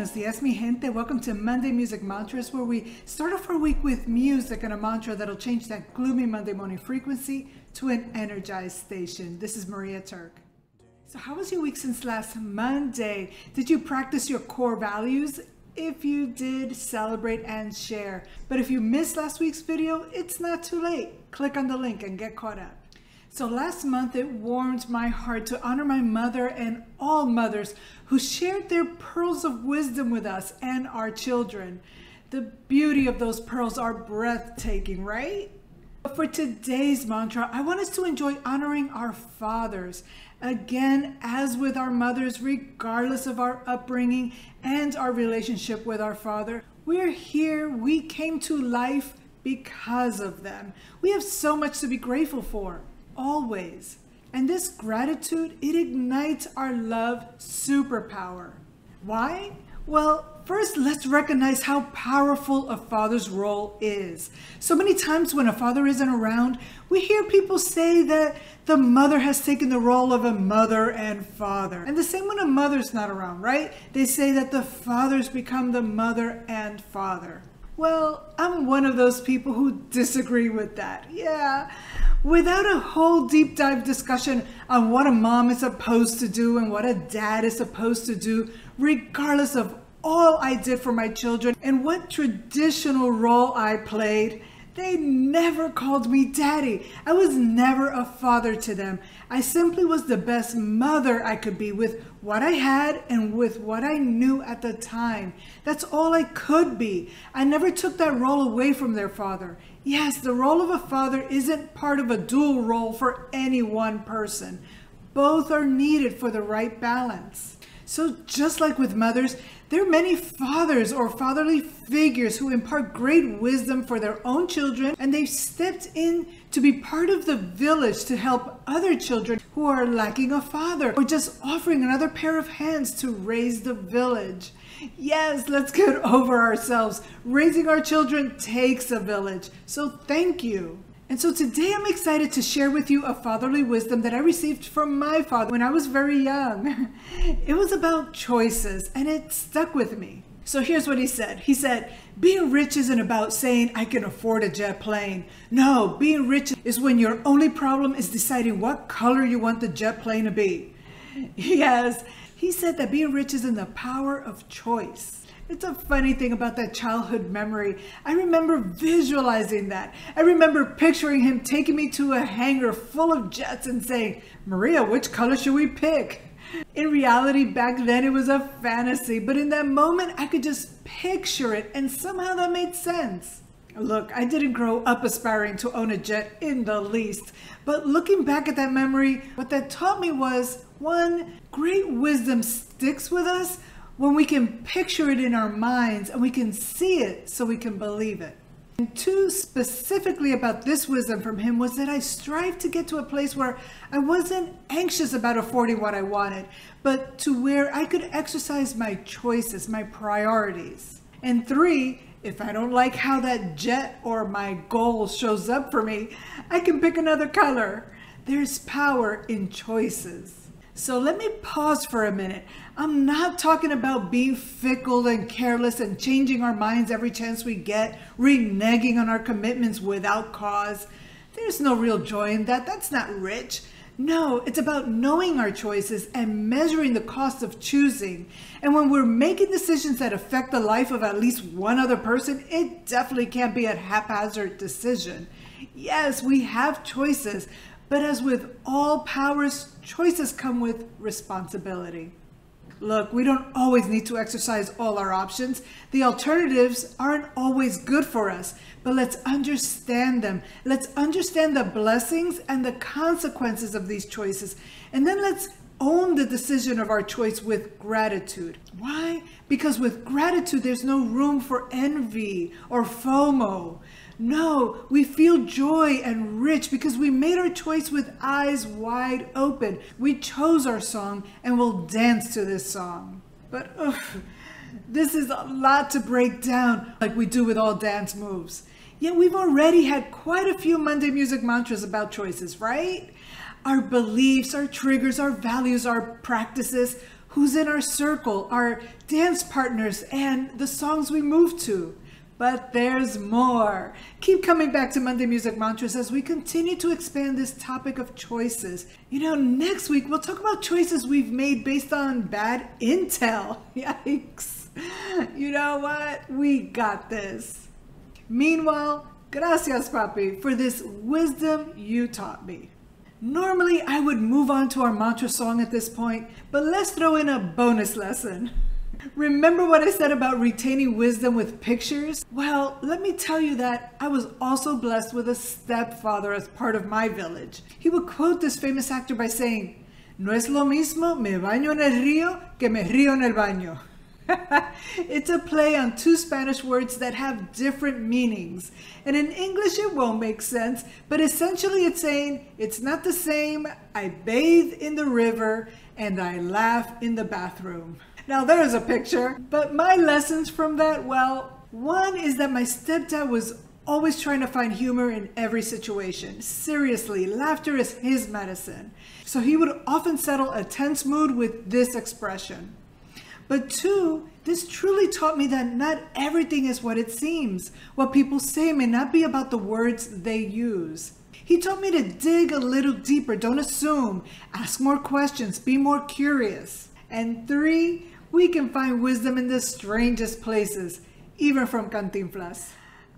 buenos dias, mi gente. Welcome to Monday Music Mantras, where we start off our week with music and a mantra that'll change that gloomy Monday morning frequency to an energized station. This is Maria Terc. So how was your week since last Monday? Did you practice your core values? If you did, celebrate and share. But if you missed last week's video, it's not too late. Click on the link and get caught up. So last month, it warmed my heart to honor my mother and all mothers who shared their pearls of wisdom with us and our children. The beauty of those pearls are breathtaking, right? But for today's mantra, I want us to enjoy honoring our fathers. Again, as with our mothers, regardless of our upbringing and our relationship with our father, we're here, we came to life because of them. We have so much to be grateful for. Always. And this gratitude, it ignites our love superpower. Why? Well, first, let's recognize how powerful a father's role is. So many times when a father isn't around, we hear people say that the mother has taken the role of a mother and father. And the same when a mother's not around, right? They say that the father's become the mother and father. Well, I'm one of those people who disagree with that. Yeah. Without a whole deep dive discussion on what a mom is supposed to do and what a dad is supposed to do, regardless of all I did for my children and what traditional role I played, they never called me daddy. I was never a father to them. I simply was the best mother I could be with what I had and with what I knew at the time. That's all I could be. I never took that role away from their father. Yes, the role of a father isn't part of a dual role for any one person. Both are needed for the right balance. So just like with mothers, there are many fathers or fatherly figures who impart great wisdom for their own children, and they've stepped in to be part of the village to help other children who are lacking a father or just offering another pair of hands to raise the village. Yes, let's get over ourselves. Raising our children takes a village. So thank you. And so today I'm excited to share with you a fatherly wisdom that I received from my father when I was very young. It was about choices, and it stuck with me. So here's what he said. He said, being rich isn't about saying I can afford a jet plane. No, being rich is when your only problem is deciding what color you want the jet plane to be. Yes, he said that being rich is in the power of choice. It's a funny thing about that childhood memory. I remember visualizing that. I remember picturing him taking me to a hangar full of jets and saying, Maria, which color should we pick? In reality, back then it was a fantasy, but in that moment, I could just picture it, and somehow that made sense. Look, I didn't grow up aspiring to own a jet in the least, but looking back at that memory, what that taught me was, one, great wisdom sticks with us when we can picture it in our minds and we can see it so we can believe it. And two, specifically about this wisdom from him was that I strived to get to a place where I wasn't anxious about affording what I wanted, but to where I could exercise my choices, my priorities. And three, if I don't like how that jet or my goal shows up for me, I can pick another color. There's power in choices. So let me pause for a minute. I'm not talking about being fickle and careless and changing our minds every chance we get, reneging on our commitments without cause. There's no real joy in that. That's not rich. No, it's about knowing our choices and measuring the cost of choosing. And when we're making decisions that affect the life of at least one other person, it definitely can't be a haphazard decision. Yes, we have choices. But as with all powers, choices come with responsibility. Look, we don't always need to exercise all our options. The alternatives aren't always good for us, but let's understand them. Let's understand the blessings and the consequences of these choices. And then let's own the decision of our choice with gratitude. Why? Because with gratitude, there's no room for envy or FOMO. No, we feel joy and rich because we made our choice with eyes wide open. We chose our song and we'll dance to this song. But this is a lot to break down like we do with all dance moves. Yet we've already had quite a few Monday Music Mantras about choices, right? Our beliefs, our triggers, our values, our practices, who's in our circle, our dance partners, and the songs we move to. But there's more. Keep coming back to Monday Music Mantras as we continue to expand this topic of choices. You know, next week we'll talk about choices we've made based on bad intel. Yikes. You know what? We got this. Meanwhile, gracias, papi, for this wisdom you taught me. Normally, I would move on to our mantra song at this point, but let's throw in a bonus lesson. Remember what I said about retaining wisdom with pictures? Well, let me tell you that I was also blessed with a stepfather as part of my village. He would quote this famous actor by saying, "No es lo mismo me baño en el río que me río en el baño." It's a play on two Spanish words that have different meanings. And in English, it won't make sense, but essentially it's saying, it's not the same, I bathe in the river and I laugh in the bathroom. Now there's a picture, but my lessons from that, well, one is that my stepdad was always trying to find humor in every situation. Seriously, laughter is his medicine. So he would often settle a tense mood with this expression. But two, this truly taught me that not everything is what it seems. What people say may not be about the words they use. He taught me to dig a little deeper, don't assume, ask more questions, be more curious. And three, we can find wisdom in the strangest places, even from Cantinflas.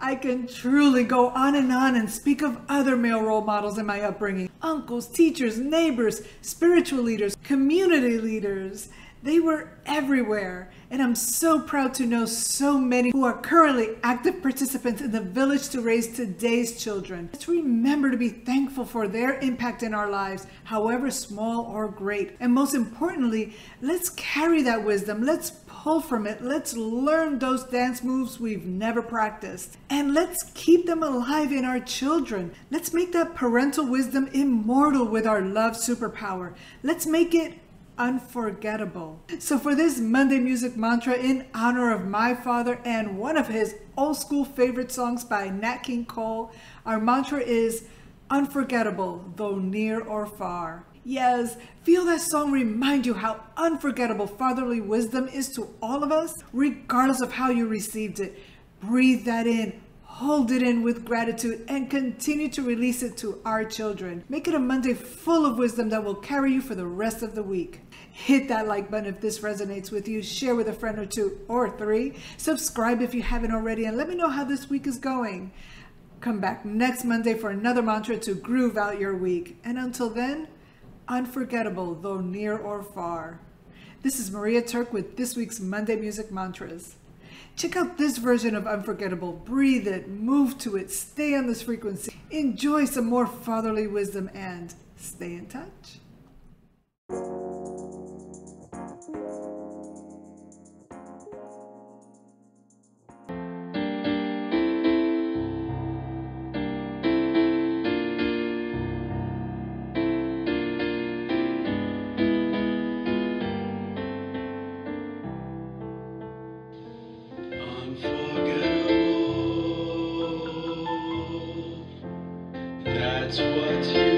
I can truly go on and speak of other male role models in my upbringing. Uncles, teachers, neighbors, spiritual leaders, community leaders. They were everywhere. And I'm so proud to know so many who are currently active participants in the village to raise today's children. Let's remember to be thankful for their impact in our lives, however small or great. And most importantly, let's carry that wisdom. Let's pull from it. Let's learn those dance moves we've never practiced. And let's keep them alive in our children. Let's make that parental wisdom immortal with our love superpower. Let's make it unforgettable. So for this Monday Music Mantra, in honor of my father and one of his old school favorite songs by Nat King Cole, our mantra is unforgettable, though near or far. Yes, feel that song remind you how unforgettable fatherly wisdom is to all of us, regardless of how you received it. Breathe that in. Hold it in with gratitude and continue to release it to our children. Make it a Monday full of wisdom that will carry you for the rest of the week. Hit that like button if this resonates with you. Share with a friend or two or three. Subscribe if you haven't already and let me know how this week is going. Come back next Monday for another mantra to groove out your week. And until then, unforgettable, though near or far. This is Maria Terc with this week's Monday Music Mantras. Check out this version of Unforgettable. Breathe it, move to it, stay on this frequency. Enjoy some more fatherly wisdom and stay in touch. That's what you are.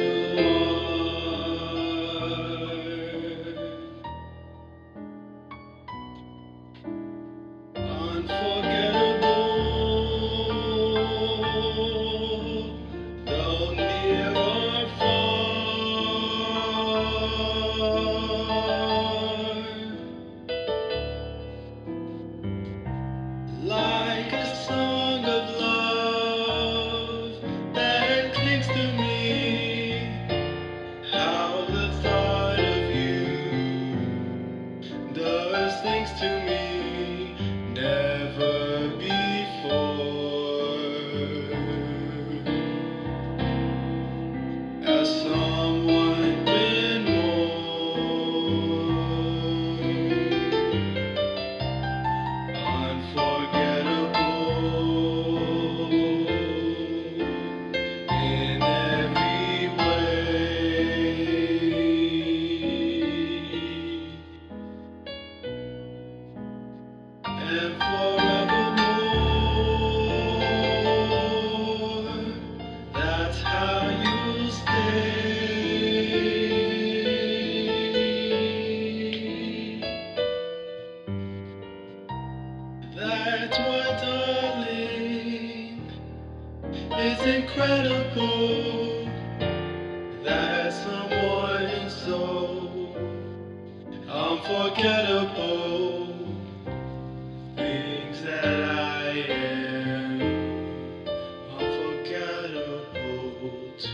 incredible that someone is so unforgettable. Things that I am unforgettable to.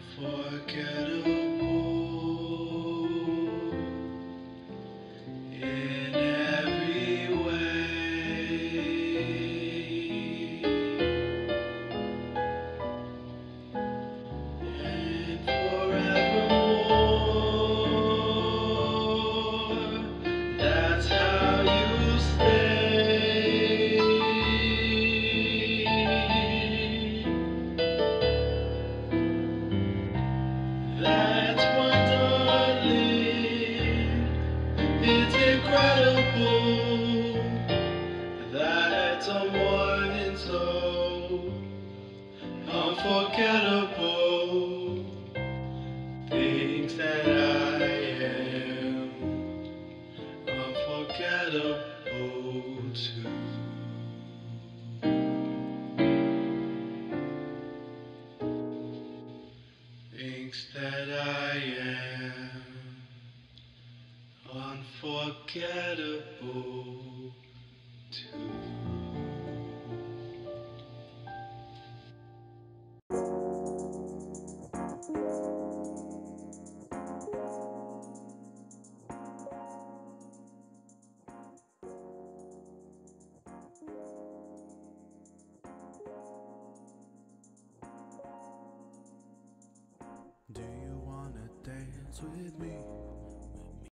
Unforgettable. That someone is so unforgettable. Things that I am unforgettable to. Things that I am unforgettable to. Do you wanna dance with me?